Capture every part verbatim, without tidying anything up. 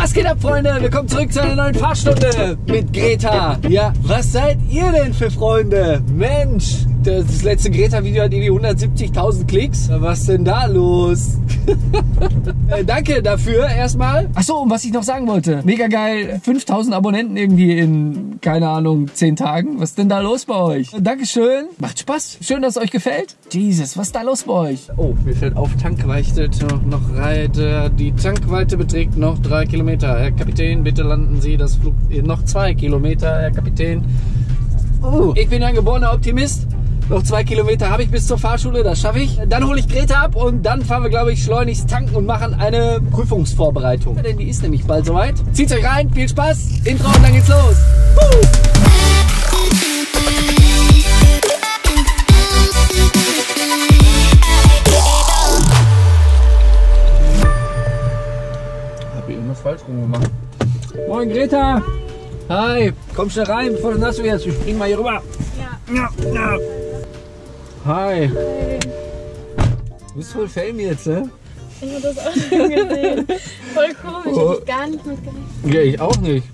Was geht ab, Freunde? Willkommen zurück zu einer neuen Fahrstunde mit Greta. Ja, was seid ihr denn für Freunde? Mensch, das letzte Greta-Video hat irgendwie hundertsiebzigtausend Klicks. Was denn da los? äh, danke dafür erstmal. Achso, und was ich noch sagen wollte. Mega geil, fünftausend Abonnenten irgendwie in, keine Ahnung, zehn Tagen. Was ist denn da los bei euch? Äh, Dankeschön. Macht Spaß. Schön, dass es euch gefällt. Jesus, was ist da los bei euch? Oh, mir fällt auf, Tankweite noch, noch reite. Die Tankweite beträgt noch drei Kilometer. Herr Kapitän, bitte landen Sie das Flug... Noch zwei Kilometer, Herr Kapitän. Uh, ich bin ein geborener Optimist. Noch zwei Kilometer habe ich bis zur Fahrschule, das schaffe ich. Dann hole ich Greta ab und dann fahren wir, glaube ich, schleunigst tanken und machen eine Prüfungsvorbereitung. Ja, denn die ist nämlich bald soweit. Zieht euch rein, viel Spaß, Intro und dann geht's los. Uh. Falsch rumgemacht. Moin Greta! Hi! Komm schnell rein, bevor du nass wirst. Wir springen mal hier rüber. Ja. Ja, ja. Hi! Hi. Du bist voll Fame jetzt, ne? Ich hab das auch schon gesehen. Voll komisch, oh. Hab ich gar nicht mitgerechnet. Ja, ich auch nicht.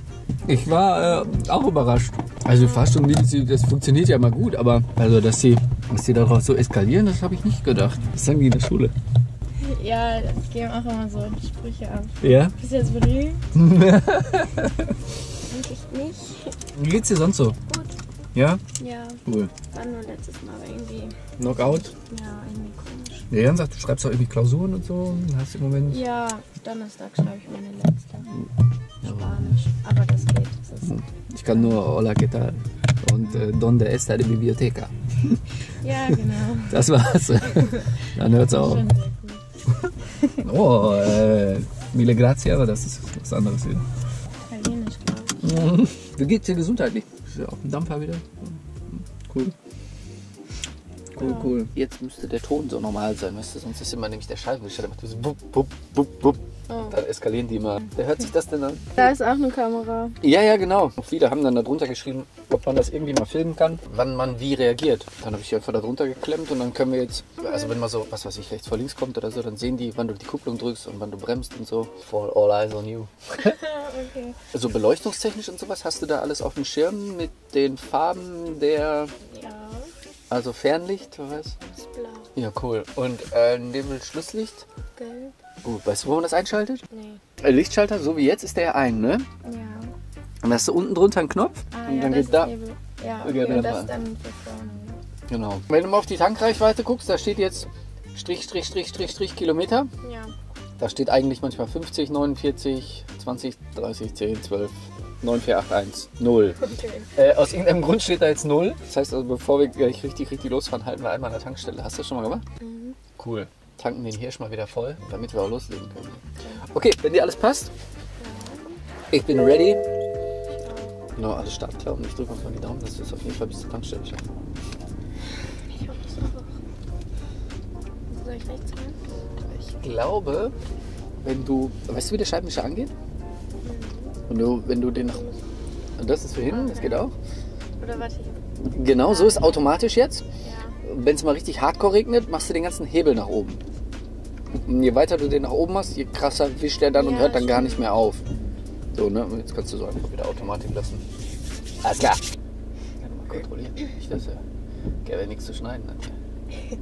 Ich war äh, auch überrascht. Also Fahrstunde, das funktioniert ja mal gut, aber also, dass sie dass sie daraus so eskalieren, das habe ich nicht gedacht. Das sagen die in der Schule. Ja, das geben auch immer so Sprüche ab. Ja? Bist du jetzt berühmt? Eigentlich nicht. Wie geht's dir sonst so? Gut. Ja? Ja. Cool. War nur letztes Mal, aber irgendwie... Knockout? Ja, irgendwie komisch. Der Jan sagt, du schreibst auch irgendwie Klausuren und so. Hast du im Moment... Ja, Donnerstag schreibe ich meine letzte. Ja. Spanisch. Aber das geht. Das ist ich kann nur Hola, ¿qué tal? Und äh, Donde está de biblioteca? Ja, genau. Das war's. Dann hört's auch. Oh, äh, mille grazie, aber das ist was anderes hier. Italienisch, glaube ich. Wie geht's dir gesundheitlich? Auf dem Dampfer wieder. Cool. Cool, ja. Cool. Jetzt müsste der Ton so normal sein, weißt du? Sonst ist immer nämlich der Schallwischer, der macht so bup, bup, bup, bup. Oh. Dann eskalieren die immer. Wer hört sich das denn an? Da ist auch eine Kamera. Ja, ja, genau. Und viele haben dann darunter geschrieben, ob man das irgendwie mal filmen kann, wann man wie reagiert. Dann habe ich die einfach darunter geklemmt und dann können wir jetzt, also wenn mal so, was weiß ich, rechts vor links kommt oder so, dann sehen die, wann du die Kupplung drückst und wann du bremst und so. For all eyes on you. Okay. Also beleuchtungstechnisch und sowas, hast du da alles auf dem Schirm mit den Farben der... Ja. Also Fernlicht, was? Das blau. Ja, cool. Und äh, neben Schlusslicht? Gelb. Gut, weißt du, wo man das einschaltet? Nee. Lichtschalter, so wie jetzt, ist der ein, ne? Ja. Und hast du unten drunter einen Knopf. Ah, und ja, dann das geht da. Nebel. Ja, okay, okay, und das ist dann für genau. Wenn du mal auf die Tankreichweite guckst, da steht jetzt Strich, Strich, Strich, Strich, Strich, Kilometer. Ja. Da steht eigentlich manchmal fünfzig, neunundvierzig, zwanzig, dreißig, zehn, zwölf. neun vier acht eins null. Okay. Äh, aus irgendeinem Grund steht da jetzt null. Das heißt also, bevor wir gleich richtig, richtig losfahren, halten wir einmal an der Tankstelle. Hast du das schon mal gemacht? Mhm. Cool. Tanken den Hirsch mal wieder voll, damit wir auch loslegen können. Okay, wenn dir alles passt. Ich bin ready. Genau, alle Startklappen. Ich drücke uns mal die Daumen, dass wir es auf jeden Fall bis zur Tankstelle schaffen. Ich hoffe es auch. Soll ich rechts gehen? Ich glaube, wenn du... Weißt du, wie der Scheibenwischer angeht? Wenn du, wenn du den nach... Das ist für hinten, okay. Das geht auch. Oder warte ich. Genau, ja. So ist automatisch jetzt. Ja. Wenn es mal richtig hardcore regnet, machst du den ganzen Hebel nach oben. Und je weiter du den nach oben machst, je krasser wischt der dann ja, und hört dann stimmt. Gar nicht mehr auf. So, ne? Und jetzt kannst du so einfach wieder Automatik lassen. Alles klar. Ja, mal kontrollieren. Ich lasse gerne nichts zu schneiden. Ne? Ich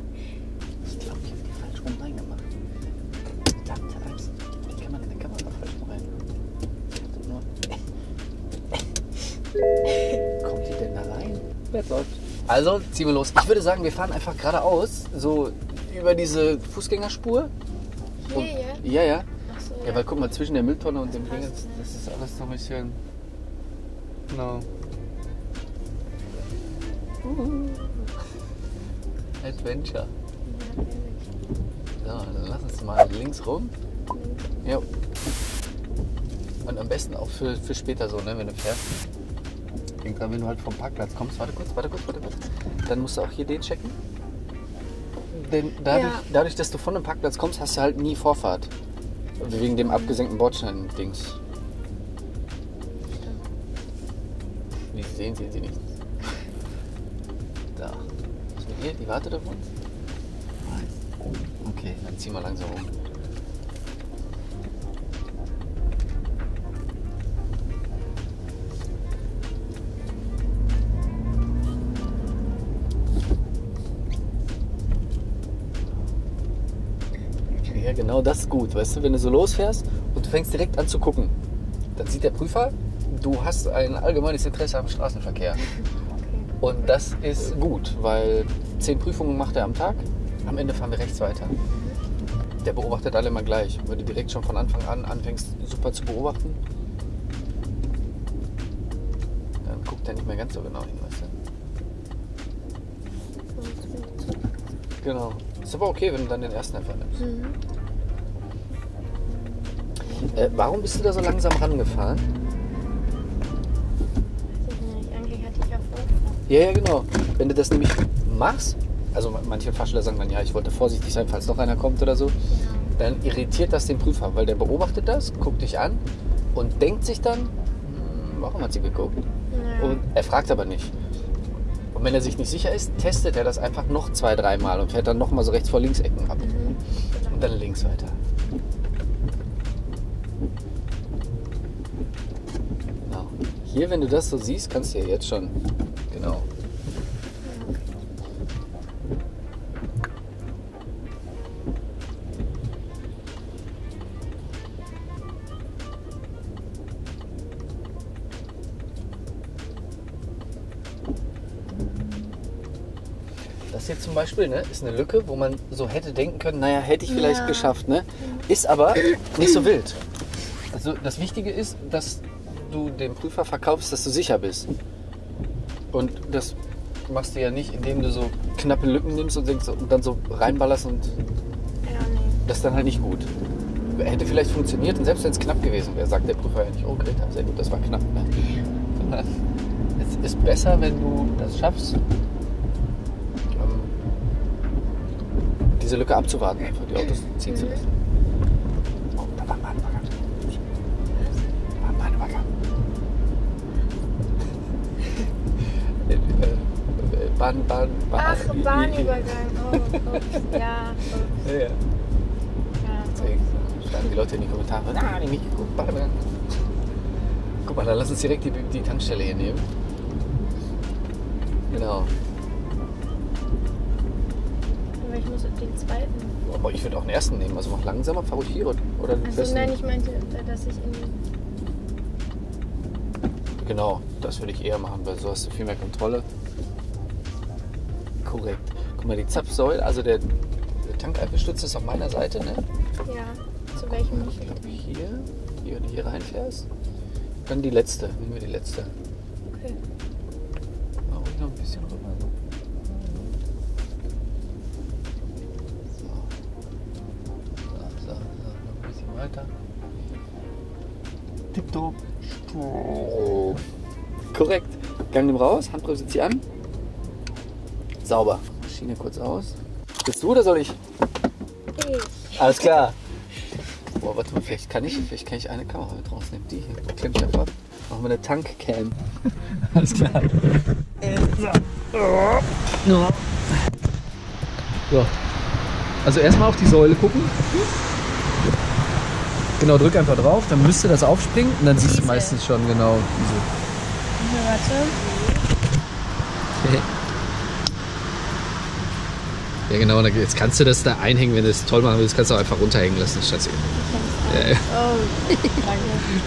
glaube, ich habe die falsch rum reingemacht. Verdammte Axt. Wie kann man denn Kamera falsch rum rein? Kommt die denn da rein? Das läuft. Also ziehen wir los. Ich würde sagen, wir fahren einfach geradeaus, so über diese Fußgängerspur. Hier, ja? Ja, ja. Ach so, ja. Ja, weil guck mal, zwischen der Mülltonne und dem Ding, das, das ist alles so ein bisschen... Genau. Uh. Adventure. So, dann lass uns mal links rum. Ja. Und am besten auch für, für später so, ne, wenn du fährst. Irgendwann, wenn du halt vom Parkplatz kommst, warte kurz, warte kurz, warte kurz. Dann musst du auch hier den checken. Denn dadurch, ja. dadurch dass du von dem Parkplatz kommst, hast du halt nie Vorfahrt. Wegen dem abgesenkten Bordstein-Dings. Die sehen, sehen sie nicht. Da. Ist die hier? Die wartet auf uns? Nein. Okay, dann ziehen wir langsam rum. genau das ist gut, weißt du, wenn du so losfährst und du fängst direkt an zu gucken, dann sieht der Prüfer, du hast ein allgemeines Interesse am Straßenverkehr. Und das ist gut, weil zehn Prüfungen macht er am Tag, am Ende fahren wir rechts weiter. Der beobachtet alle immer gleich. Wenn du direkt schon von Anfang an anfängst, super zu beobachten, dann guckt er nicht mehr ganz so genau hin, weißt du. Genau. Ist aber okay, wenn du dann den ersten einfach nimmst. Mhm. Äh, warum bist du da so langsam rangefahren? Weiß ich nicht. Eigentlich hatte ich ja vor. Ja, ja, genau. Wenn du das nämlich machst, also manche Fahrschüler sagen dann, ja, ich wollte vorsichtig sein, falls noch einer kommt oder so, genau. Dann irritiert das den Prüfer, weil der beobachtet das, guckt dich an und denkt sich dann, warum hat sie geguckt? Ja. Und er fragt aber nicht. Und wenn er sich nicht sicher ist, testet er das einfach noch zwei, dreimal und fährt dann nochmal so rechts vor links Ecken ab. Mhm. Und dann links weiter. Genau. Hier, wenn du das so siehst, kannst du ja jetzt schon. Genau. Das hier zum Beispiel, ne, ist eine Lücke, wo man so hätte denken können, naja, hätte ich vielleicht ja. geschafft, ne? Ist aber nicht so wild. Also das Wichtige ist, dass du dem Prüfer verkaufst, dass du sicher bist. Und das machst du ja nicht, indem du so knappe Lücken nimmst und, denkst, und dann so reinballerst und das ist dann halt nicht gut. Hätte vielleicht funktioniert und selbst wenn es knapp gewesen wäre, sagt der Prüfer ja nicht, oh Greta, sehr gut, das war knapp. Ne? Es ist besser, wenn du das schaffst, diese Lücke abzuwarten, einfach die Autos ziehen zu lassen. Oh, da war ein Bahnwagger. Da war ein Bahnwagger. Bahn, Bahn, Bahn. Ach, Bahnübergang. Oh, oh. Ja, oh. Ja, ja. Deswegen schreiben die Leute in die Kommentare. Na, die Bahnübergang. Guck mal, dann lass uns direkt die, die Tankstelle hier nehmen. Genau. Ich muss den zweiten. Aber ich würde auch den ersten nehmen. Also mach langsamer, fahr ruhig hier. Oder den also besten. Nein, ich meinte, dass ich in. Genau, das würde ich eher machen, weil so hast du viel mehr Kontrolle. Korrekt. Guck mal, die Zapfsäule, also der, der Tankeiffelstütze ist auf meiner Seite, ne? Ja, zu welchem? Ich glaube hier, hier und hier reinfährst. Dann die letzte, nehmen wir die letzte. Okay. Mach ruhig noch ein bisschen rüber. Tipptopp. Oh. Korrekt. Gang nimm raus, Handbremse zieh an. Sauber. Maschine kurz aus. Bist du oder soll ich? Ich. Alles klar. Boah, warte mal, vielleicht kann ich, vielleicht kann ich eine Kamera mit rausnehmen. Die hier. Klemm ich einfach ab. Machen wir eine Tankcam. Alles klar. So. Also erstmal auf die Säule gucken. Genau, drück einfach drauf, dann müsste das aufspringen und dann siehst du meistens schon genau diese. Ja, warte. Okay. Ja genau, jetzt kannst du das da einhängen, wenn du es toll machen willst, kannst du auch einfach runterhängen lassen, Schatzi. Ja, ja. Oh, danke.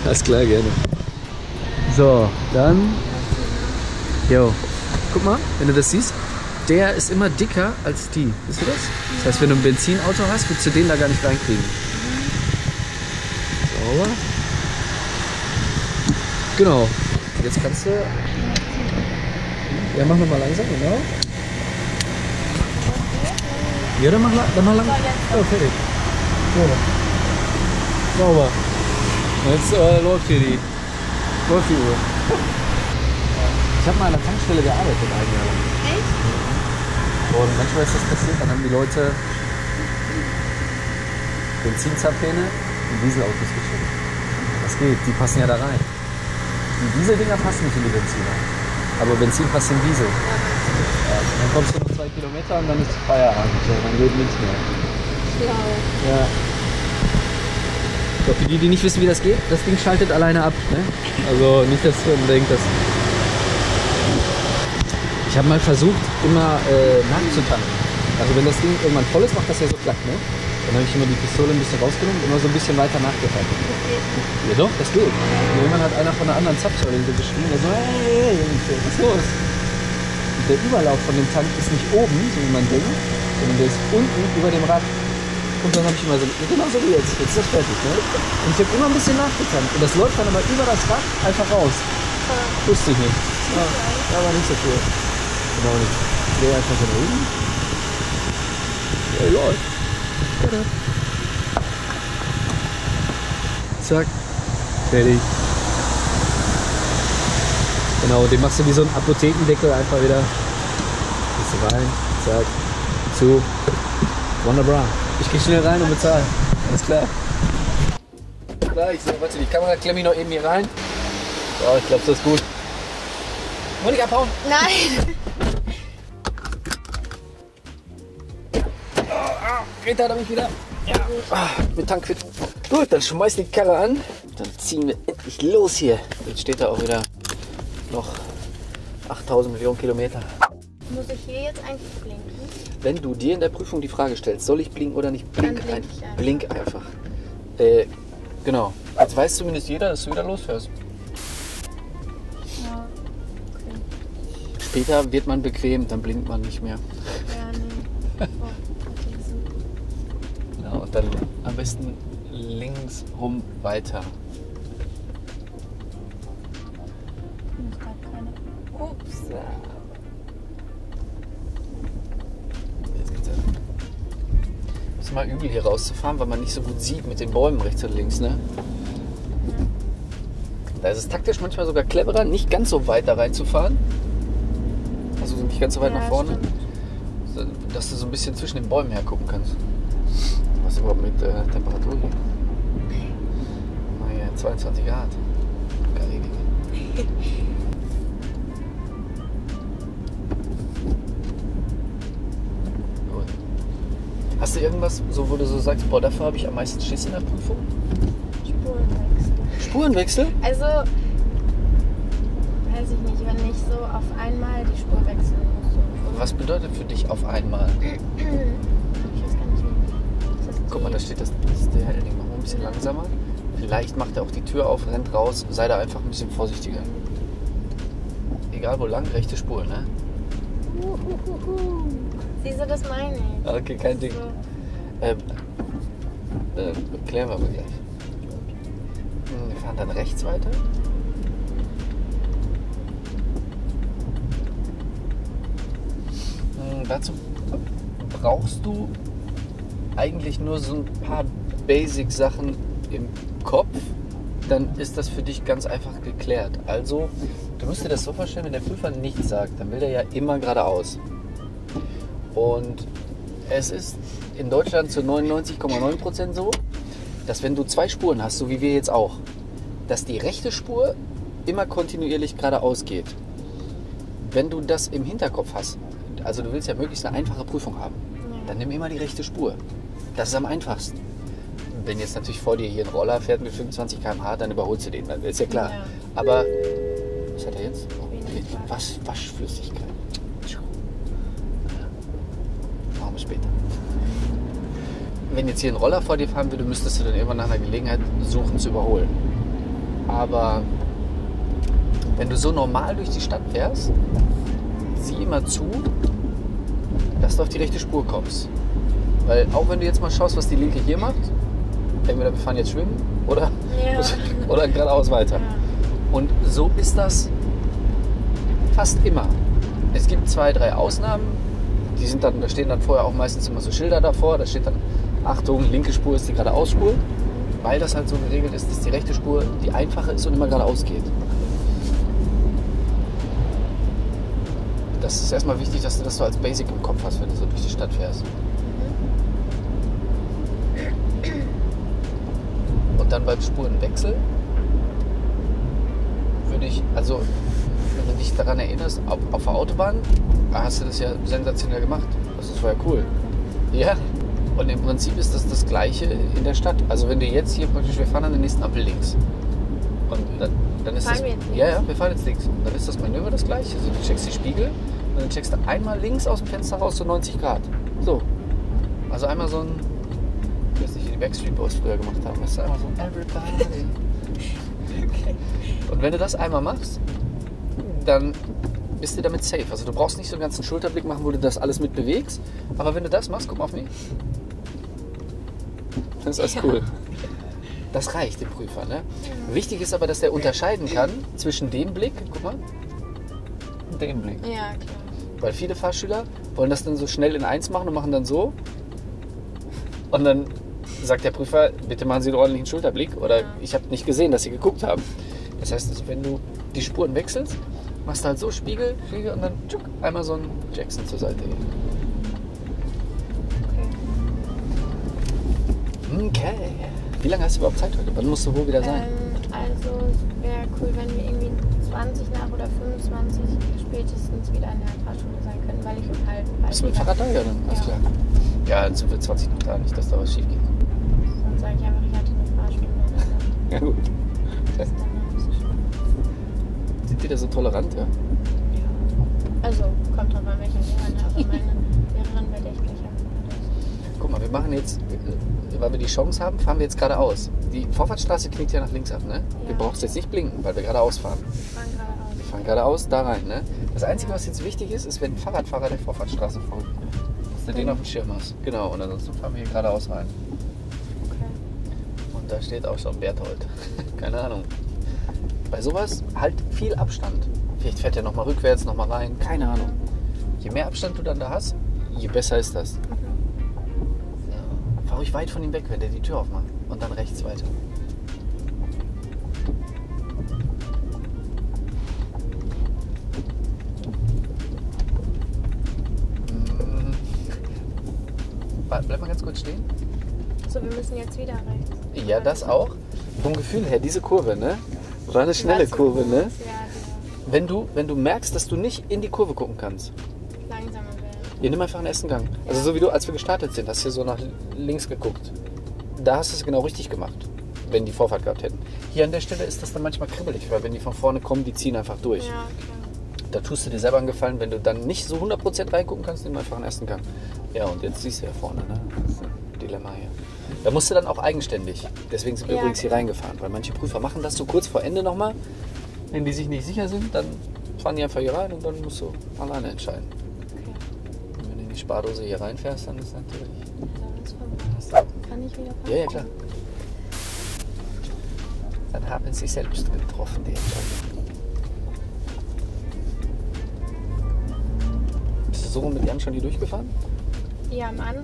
Alles klar, gerne. So, dann. Jo. Guck mal, wenn du das siehst, der ist immer dicker als die. Siehst du das? Das heißt, wenn du ein Benzinauto hast, würdest du den da gar nicht reinkriegen. Genau, jetzt kannst du. Ja, mach nochmal langsam, genau. Ja, dann mach, dann mach langsam. Oh, fertig. So. Sauber. Jetzt äh, läuft hier die, läuft die Uhr. Ich habe mal an der Tankstelle gearbeitet, ein Jahr lang. Echt? Und manchmal ist das passiert, dann haben die Leute Benzinzapfhähne in Dieselautos geschickt. Das geht, die passen ja da rein. Die Dieseldinger passen nicht in die Benziner. Aber Benzin passt in Diesel. Ja, dann kommst du nur zwei Kilometer und dann ist Feierabend. So, dann geht nichts mehr. Schlau. Ja. Ich glaube, für die, die nicht wissen, wie das geht, das Ding schaltet alleine ab. Ne? Also nicht, dass man denkt, dass. Ich habe mal versucht, immer äh, nachzutanken. Also wenn das Ding irgendwann voll ist, macht das ja so platt, ne? Dann habe ich immer die Pistole ein bisschen rausgenommen und immer so ein bisschen weiter nachgefragt. Ja doch, das geht. Und irgendwann hat einer von der anderen Zapfsäule so geschrien, der so, hey, was ist los? Und der Überlauf von dem Tank ist nicht oben, so wie man denkt, sondern der ist unten über dem Rad. Und dann habe ich immer so, genau so wie jetzt, jetzt ist das fertig, ne? Und ich habe immer ein bisschen nachgetankt. Und das läuft dann aber über das Rad einfach raus. Wusste ich nicht. Ja, da war nicht so viel. Genau nicht. Ich drehe einfach so nach oben. Ja, läuft. Zack, fertig. Genau, den machst du wie so einen Apothekendeckel einfach wieder. Gehst rein, zack, zu. Wunderbar. Ich geh schnell rein und bezahle. Alles klar. Gleich, so, warte, die Kamera klemme ich noch eben hier rein. So, ich glaube, das ist gut. Monika, abhauen! Nein! Greta, da bin ich wieder. Ja. Ah, mit Tank fit. Gut, dann schmeiß die Karre an. Dann ziehen wir endlich los hier. Jetzt steht da auch wieder noch achttausend Millionen Kilometer. Muss ich hier jetzt eigentlich blinken? Wenn du dir in der Prüfung die Frage stellst, soll ich blinken oder nicht, blink, dann blink, ein, blink einfach. Äh, genau. Jetzt weiß zumindest jeder, dass du wieder losfährst. Ja. Okay. Später wird man bequem, dann blinkt man nicht mehr. Ja, nee. Oh. Dann am besten links rum weiter. Ich hab keine. Ups. Jetzt geht's ab. Ist mal übel hier rauszufahren, weil man nicht so gut sieht mit den Bäumen rechts und links, ne? Da ist es taktisch manchmal sogar cleverer, nicht ganz so weit da reinzufahren. Also nicht ganz so weit ja, nach vorne. Stimmt. Dass du so ein bisschen zwischen den Bäumen her gucken kannst. Was überhaupt mit äh, Temperatur hier? Naja, zweiundzwanzig Grad. Gar nicht. Gut. Hast du irgendwas, so, wo du so sagst, boah, dafür habe ich am meisten Schiss in der Prüfung? Spurenwechsel. Spurenwechsel? Also, weiß ich nicht, wenn ich so auf einmal die Spur wechseln muss. So. Was bedeutet für dich auf einmal? Guck mal, da steht das, das ist der Helding. Machen wir ein bisschen langsamer. Vielleicht macht er auch die Tür auf, rennt raus. Sei da einfach ein bisschen vorsichtiger. Egal wo lang, rechte Spur, ne? Siehst du, das meine ich. Okay, kein Ding. So. Ähm, äh, klären wir aber gleich. Wir fahren dann rechts weiter. Hm, dazu brauchst du eigentlich nur so ein paar Basic-Sachen im Kopf, dann ist das für dich ganz einfach geklärt. Also, du musst dir das so vorstellen, wenn der Prüfer nichts sagt, dann will er ja immer geradeaus. Und es ist in Deutschland zu neunundneunzig Komma neun Prozent so, dass wenn du zwei Spuren hast, so wie wir jetzt auch, dass die rechte Spur immer kontinuierlich geradeaus geht. Wenn du das im Hinterkopf hast, also du willst ja möglichst eine einfache Prüfung haben, dann nimm immer die rechte Spur. Das ist am einfachsten. Wenn jetzt natürlich vor dir hier ein Roller fährt mit fünfundzwanzig Kilometer pro Stunde, dann überholst du den, dann ist ja klar. Ja. Aber was hat er jetzt? Oh, okay. Wasch, Waschflüssigkeit. Machen wir später. Wenn jetzt hier ein Roller vor dir fahren würde, müsstest du dann irgendwann nach einer Gelegenheit suchen zu überholen. Aber wenn du so normal durch die Stadt fährst, sieh immer zu, dass du auf die rechte Spur kommst. Weil auch wenn du jetzt mal schaust, was die Linke hier macht, entweder wir fahren jetzt schwimmen oder, ja. oder geradeaus weiter. Ja. Und so ist das fast immer. Es gibt zwei, drei Ausnahmen, die sind dann, da stehen dann vorher auch meistens immer so Schilder davor, da steht dann, Achtung, linke Spur ist die geradeausspur, weil das halt so geregelt ist, dass die rechte Spur die einfache ist und immer geradeaus geht. Das ist erstmal wichtig, dass du das so als Basic im Kopf hast, wenn du so durch die Stadt fährst. Und dann beim Spurenwechsel würde ich, also wenn du dich daran erinnerst, auf, auf der Autobahn hast du das ja sensationell gemacht. Das war ja cool. Ja. Und im Prinzip ist das das Gleiche in der Stadt. Also wenn du jetzt hier praktisch, wir fahren an der nächsten Ampel links. Und dann, dann ist das, wir jetzt ja, ja, wir fahren jetzt links. Dann ist das Manöver das Gleiche. Also du checkst die Spiegel und dann checkst du einmal links aus dem Fenster raus, so neunzig Grad. So. Also einmal so ein die Backstreet Boys früher gemacht haben. Das ist einfach so Everybody. Okay. Und wenn du das einmal machst, dann bist du damit safe. Also du brauchst nicht so einen ganzen Schulterblick machen, wo du das alles mit bewegst. Aber wenn du das machst, guck mal auf mich. Das ist alles cool. Das reicht dem Prüfer, ne? Ja. Wichtig ist aber, dass der unterscheiden kann zwischen dem Blick, guck mal, und dem Blick. Ja, klar. Weil viele Fahrschüler wollen das dann so schnell in eins machen und machen dann so. Und dann sagt der Prüfer, bitte machen Sie einen ordentlichen Schulterblick. Oder ja. Ich habe nicht gesehen, dass Sie geguckt haben. Das heißt, wenn du die Spuren wechselst, machst du halt so Spiegel, Spiegel und dann tschuck, einmal so einen Jackson zur Seite gehen. Okay. Okay. Wie lange hast du überhaupt Zeit heute? Wann musst du wo wieder sein? Ähm, also es wäre cool, wenn wir irgendwie zwanzig nach oder fünfundzwanzig spätestens wieder in der Fahrschule sein können, weil ich um halb. Bist du mit dem Fahrrad da? Ja, dann alles klar. Ja, dann sind wir zwanzig noch da, nicht, dass da was schief geht. Sonst sage ich einfach, ich hatte eine Fahrstunde. Ja, gut. Das ist dann noch ein bisschen schlimm. Sind die da so tolerant, ja? Ja. Also, kommt drauf an, welche Lehrerin, aber meine Lehrerin wird echt gleich haben. Guck mal, wir machen jetzt, weil wir die Chance haben, fahren wir jetzt geradeaus. Die Vorfahrtsstraße knickt ja nach links ab, ne? Ja. Wir brauchen jetzt nicht blinken, weil wir geradeaus fahren. Wir fahren geradeaus. Wir fahren geradeaus, da rein, ne? Das Einzige, was jetzt wichtig ist, ist, wenn ein Fahrradfahrer der Vorfahrtsstraße folgt. Dass du den auf dem Schirm hast. Genau, und ansonsten fahren wir hier geradeaus rein. Okay. Und da steht auch schon Berthold. Keine Ahnung. Bei sowas halt viel Abstand. Vielleicht fährt er nochmal rückwärts, nochmal rein. Keine Ahnung. Je mehr Abstand du dann da hast, je besser ist das. Okay. Ja. Fahr ruhig weit von ihm weg, wenn der die Tür aufmacht. Und dann rechts weiter. Bleib mal ganz kurz stehen. So, wir müssen jetzt wieder rechts. Ja, das auch. Vom Gefühl her, diese Kurve, ne? War eine schnelle Kurve, ne? Wenn du, wenn du merkst, dass du nicht in die Kurve gucken kannst. Langsamer werden. Ja, nimm einfach einen ersten Gang. Also so wie du, als wir gestartet sind, hast du hier so nach links geguckt. Da hast du es genau richtig gemacht, wenn die Vorfahrt gehabt hätten. Hier an der Stelle ist das dann manchmal kribbelig, weil wenn die von vorne kommen, die ziehen einfach durch. Ja, okay. Da tust du dir selber einen Gefallen, wenn du dann nicht so hundert Prozent reingucken kannst, nimm einfach einen ersten Gang. Ja, und jetzt siehst du ja vorne, ne? Das ist ein Dilemma hier. Da musst du dann auch eigenständig. Deswegen sind wir ja, übrigens hier reingefahren, weil manche Prüfer machen das so kurz vor Ende nochmal. Wenn die sich nicht sicher sind, dann fahren die einfach hier rein und dann musst du alleine entscheiden. Okay. Und wenn du in die Spardose hier reinfährst, dann ist natürlich... Dann ist es vorbei. Kann ich wieder fahren? Ja, ja, klar. Dann haben sie sich selbst getroffen, die Entscheidung. So rum mit Jan schon hier durchgefahren? Ja, am Anfang.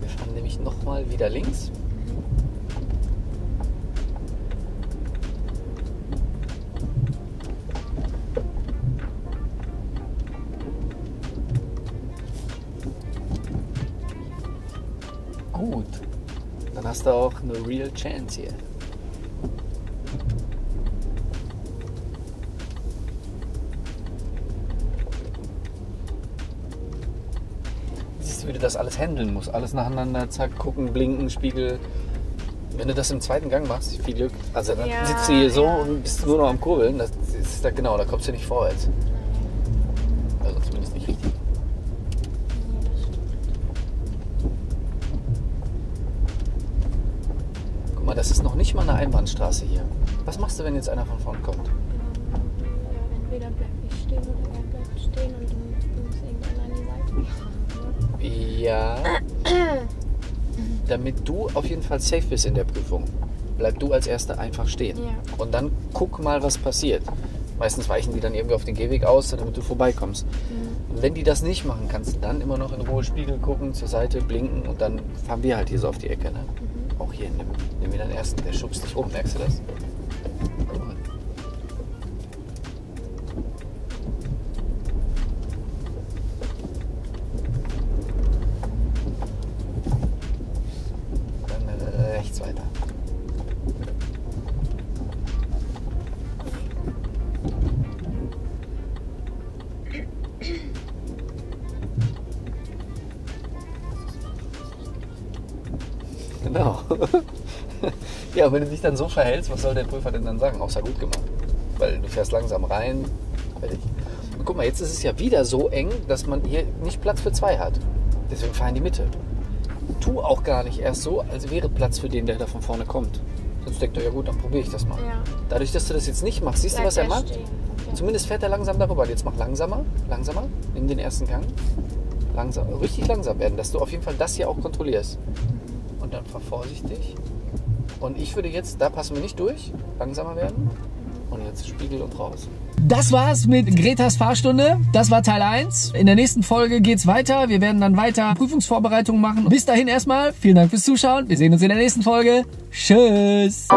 Wir fahren nämlich nochmal wieder links. Gut. Dann hast du auch eine real chance hier. Wie du das alles handeln musst. Alles nacheinander, zack, gucken, blinken, Spiegel. Wenn du das im zweiten Gang machst, viel Glück. Also dann ja, sitzt du hier so ja, und bist nur noch am Kurbeln. Das ist da genau, da kommst du nicht vorwärts. Also zumindest nicht richtig. Guck mal, das ist noch nicht mal eine Einbahnstraße hier. Was machst du, wenn jetzt einer von vorne kommt? Ja, entweder bleibe ich stehen oder er bleibt stehen und dann muss irgendeiner an die Seite. Ja, damit du auf jeden Fall safe bist in der Prüfung, bleib du als Erster einfach stehen. Ja. Und dann guck mal, was passiert. Meistens weichen die dann irgendwie auf den Gehweg aus, damit du vorbeikommst. Mhm. Wenn die das nicht machen, kannst du dann immer noch in Ruhe Spiegel gucken, zur Seite blinken und dann fahren wir halt hier so auf die Ecke. Ne? Mhm. Auch hier, nimm, nimm wieder den Ersten, der schubst dich rum, merkst du das? Genau. Ja, und wenn du dich dann so verhältst, was soll der Prüfer denn dann sagen? Außer gut gemacht. Weil du fährst langsam rein. Und guck mal, jetzt ist es ja wieder so eng, dass man hier nicht Platz für zwei hat. Deswegen fahren die Mitte. tu auch gar nicht erst so, als wäre Platz für den, der da von vorne kommt. Sonst denkt er, ja gut, dann probiere ich das mal. Ja. Dadurch, dass du das jetzt nicht machst, siehst Bleib du, was er macht? Okay. Zumindest fährt er langsam darüber. Jetzt mach langsamer, langsamer, nimm den ersten Gang. Langsam, richtig langsam werden, dass du auf jeden Fall das hier auch kontrollierst. Und dann fahr vorsichtig. Und ich würde jetzt, da passen wir nicht durch, langsamer werden. Und jetzt Spiegel und raus. Das war's mit Gretas Fahrstunde. Das war Teil eins. In der nächsten Folge geht's weiter. Wir werden dann weiter Prüfungsvorbereitungen machen. Bis dahin erstmal, vielen Dank fürs Zuschauen. Wir sehen uns in der nächsten Folge. Tschüss!